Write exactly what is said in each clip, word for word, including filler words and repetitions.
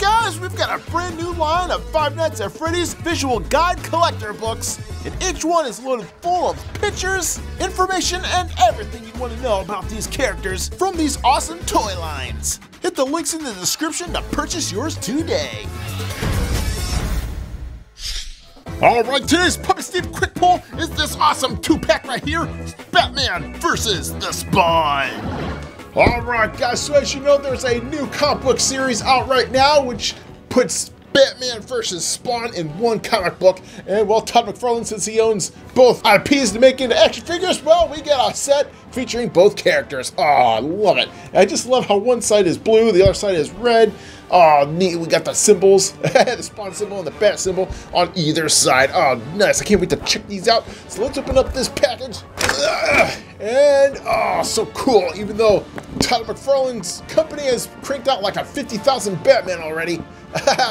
guys, we've got a brand new line of Five Nights at Freddy's visual guide collector books, and each one is loaded full of pictures, information, and everything you want to know about these characters from these awesome toy lines. Hit the links in the description to purchase yours today. Alright, today's Puppet Steve Quick Pull is this awesome two-pack right here, Batman versus the Spawn. Alright guys, so as you know, there's a new comic book series out right now which puts Batman versus Spawn in one comic book, and well, Todd McFarlane, since he owns both I Ps to make into action figures, well, we got a set featuring both characters. Oh, I love it. I just love how one side is blue, the other side is red. Oh, neat. We got the symbols, the Spawn symbol and the Bat symbol on either side. Oh, nice. I can't wait to check these out. So let's open up this package. And, oh, so cool. Even though Todd McFarlane's company has cranked out like a fifty thousand Batman already,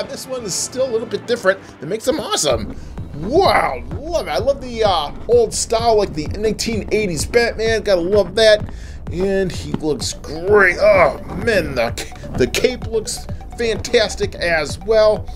this one is still a little bit different. That makes them awesome. Wow, love it. I love the uh, old style, like the nineteen eighties Batman. Gotta love that. And he looks great. Oh, man, the, the cape looks fantastic as well.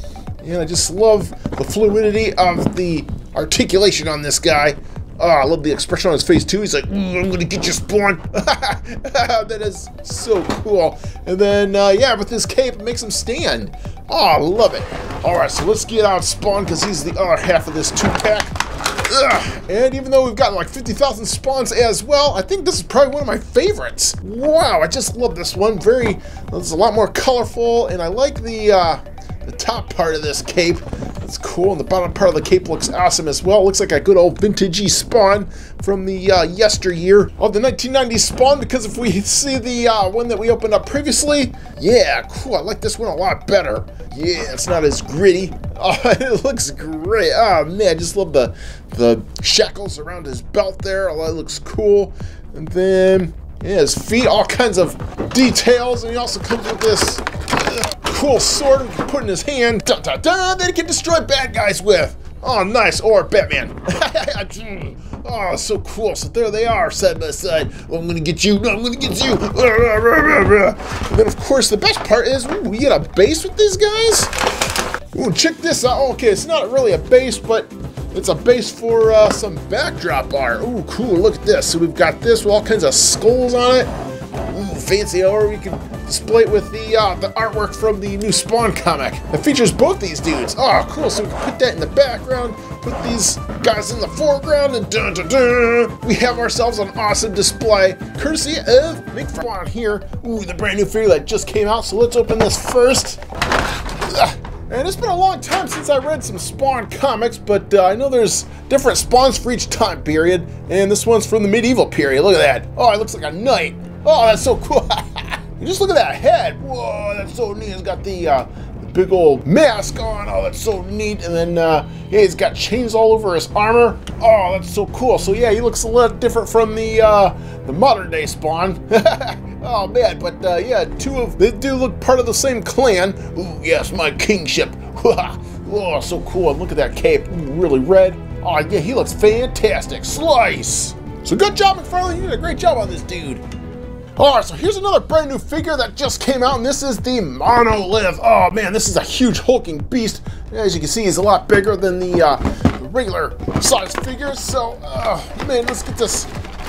And I just love the fluidity of the articulation on this guy. Oh, I love the expression on his face, too. He's like, mm, I'm going to get you, Spawn. That is so cool. And then, uh, yeah, with this cape, it makes him stand. Oh, I love it. All right, so let's get out Spawn because he's the other half of this two-pack. Ugh. And even though we've got like fifty thousand Spawns as well, I think this is probably one of my favorites. Wow, I just love this one. Very, it's a lot more colorful, and I like the uh, the top part of this cape. It's cool, and the bottom part of the cape looks awesome as well. It looks like a good old vintagey Spawn from the uh, yesteryear of the nineteen nineties Spawn, because if we see the uh, one that we opened up previously, yeah, cool, I like this one a lot better. Yeah, it's not as gritty. Oh, it looks great. Oh, man, I just love the the shackles around his belt there. Oh, that looks cool. And then, yeah, his feet, all kinds of details, and he also comes with this cool sword we can put in his hand, dun, dun, dun, that he can destroy bad guys with. Oh, nice, or Batman. Oh, so cool. So there they are, side by side. Oh, I'm gonna get you, no, I'm gonna get you. And then, of course, the best part is, ooh, we get a base with these guys? Ooh, check this out. Okay, it's not really a base, but it's a base for uh, some backdrop art. Ooh, cool, look at this. So we've got this with all kinds of skulls on it. Ooh, fancy, or we can display it with the uh, the artwork from the new Spawn comic that features both these dudes. Oh, cool, so we can put that in the background, put these guys in the foreground, and dun dun dun, we have ourselves an awesome display, courtesy of McFarlane here. Ooh, the brand new figure that just came out, so let's open this first. Ugh. And it's been a long time since I read some Spawn comics, but uh, I know there's different Spawns for each time period, and this one's from the medieval period. Look at that. Oh, it looks like a knight. Oh, that's so cool. Just look at that head. Whoa, that's so neat. He's got the, uh, the big old mask on. Oh, that's so neat. And then, uh, yeah, he's got chains all over his armor. Oh, that's so cool. So, yeah, he looks a lot different from the, uh, the modern-day Spawn. Oh, man, but, uh, yeah, two of... They do look part of the same clan. Ooh, yes, my kingship. Oh, so cool. And look at that cape. Ooh, really red. Oh, yeah, he looks fantastic. Slice. So, good job, McFarlane. You did a great job on this dude. Alright, so here's another brand new figure that just came out, and this is the Monolith. Oh man, this is a huge hulking beast. As you can see, he's a lot bigger than the, uh, the regular size figure. So, oh uh, man, let's get this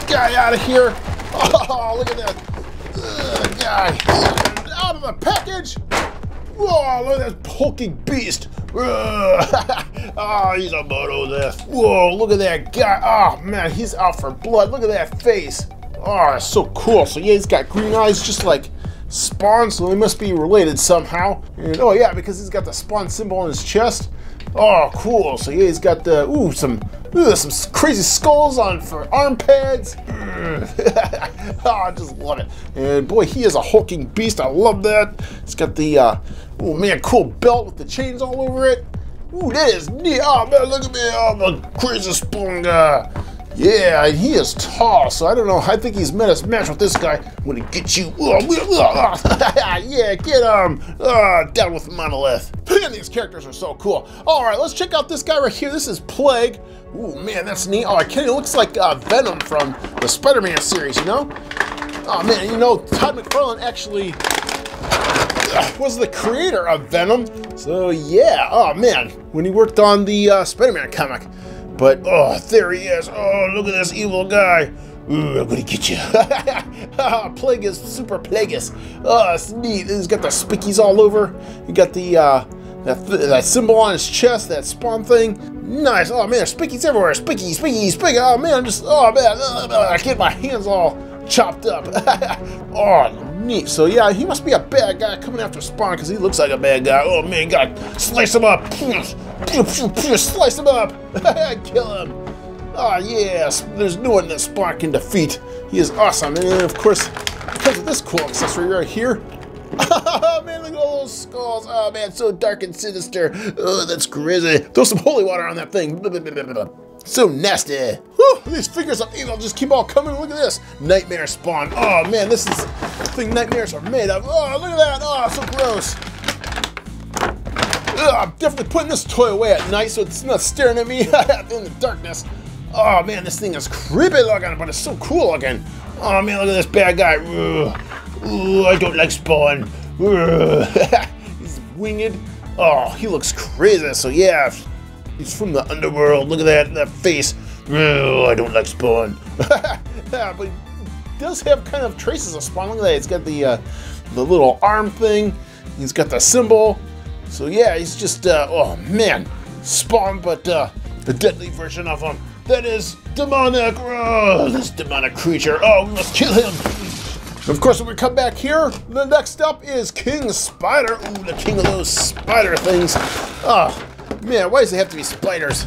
guy out of here. Oh, look at that uh, guy out of the package. Whoa, look at this hulking beast. Oh, he's a Monolith. Whoa, look at that guy. Oh man, he's out for blood. Look at that face. Oh, that's so cool. So yeah, he's got green eyes just like Spawn, so they must be related somehow. And oh yeah, because he's got the Spawn symbol on his chest. Oh, cool. So yeah, he's got the, ooh, some ooh, some crazy skulls on for arm pads. Oh, I just love it. And boy, he is a hulking beast. I love that. He's got the, uh, oh man, cool belt with the chains all over it. Ooh, that is neat. Oh man, look at me. I'm a crazy Spawn guy. Yeah, and he is tall, so I don't know. I think he's met a match with this guy. I'm gonna get you. Yeah, get him. Uh, down with Monolith. Man, these characters are so cool. All right, let's check out this guy right here. This is Plague. Ooh, man, that's neat. Oh, it looks like uh, Venom from the Spider-Man series, you know? Oh, man, you know, Todd McFarlane actually... uh, was the creator of Venom. So yeah, oh man, when he worked on the uh, Spider-Man comic. But oh, there he is. Oh, look at this evil guy. Ooh, I'm gonna get you. Ah, Plagueis, Super Plagueis. Oh, it's neat. He's got the spickies all over. He got the uh, that, th that symbol on his chest, that Spawn thing. Nice. Oh man, spickies everywhere. Spicky, spicky, spicky. Oh man, I'm just. Oh man, uh, I get my hands all chopped up. Oh, neat. So yeah, he must be a bad guy coming after Spawn because he looks like a bad guy. Oh man, God, slice him up. Slice him up. Kill him. Oh yeah, there's no one that Spawn can defeat. He is awesome. And of course, because of this cool accessory right here. Oh man, look at all those skulls. Oh man, so dark and sinister. Oh, that's crazy. Throw some holy water on that thing. So nasty. Whew, these figures of evil just keep all coming. Look at this. Nightmare Spawn. Oh man, this is the thing nightmares are made of. Oh, look at that. Oh, so gross. Ugh, I'm definitely putting this toy away at night so it's not staring at me in the darkness. Oh man, this thing is creepy looking, but it's so cool looking. Oh man, look at this bad guy. Ugh. Ooh, I don't like Spawn. He's winged. Oh, he looks crazy. So yeah, he's from the underworld. Look at that, that face. Ugh, I don't like Spawn. Yeah, but he does have kind of traces of Spawn. Look at that. It's got the uh, the little arm thing. He's got the symbol. So yeah, he's just uh, oh man, Spawn, but uh, the deadly version of him. That is demonic. Oh, this demonic creature. Oh, we must kill him. Of course, when we come back here, the next up is King Spider. Ooh, the king of those spider things. Oh, man, why does they have to be spiders?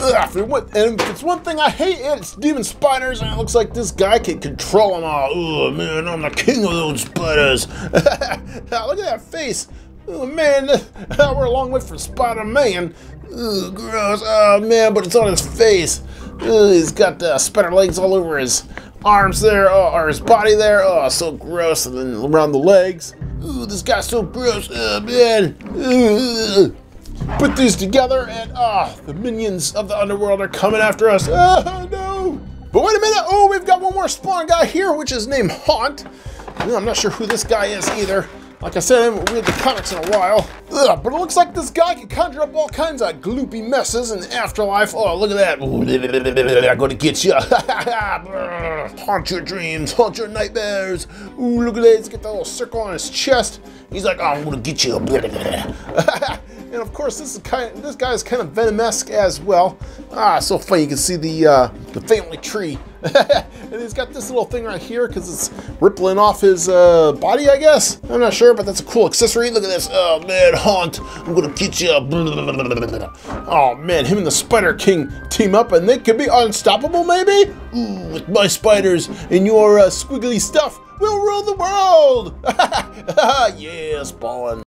Ugh, and it's one thing I hate, it's demon spiders, and it looks like this guy can control them all. Oh, man, I'm the king of those spiders. Look at that face. Oh, man, we're a long way from Spider-Man. Ooh, gross. Oh, man, but it's on his face. Ooh, he's got uh, spider legs all over his arms there, oh, or his body there. Oh, so gross. And then around the legs. Ooh, this guy's so gross. Oh, man. Ooh. Put these together, and ah, oh, the minions of the underworld are coming after us. Oh, no. But wait a minute. Oh, we've got one more Spawn guy here, which is named Haunt. I'm not sure who this guy is either. Like I said, I haven't read the comics in a while. Ugh, but it looks like this guy can conjure up all kinds of gloopy messes in the afterlife. Oh, look at that. Ooh, I'm going to get you. Haunt your dreams. Haunt your nightmares. Ooh, look at that. He's got that little circle on his chest. He's like, oh, I'm going to get you. And, of course, this is kind of, this guy is kind of Venom-esque as well. Ah, so funny. You can see the, uh, the family tree. And he's got this little thing right here because it's rippling off his uh, body, I guess. I'm not sure, but that's a cool accessory. Look at this. Oh, man, Haunt. I'm going to get you. Oh, man, him and the Spider King team up, and they could be unstoppable, maybe? Ooh, with my spiders and your uh, squiggly stuff, we'll rule the world. Yeah, Spawn.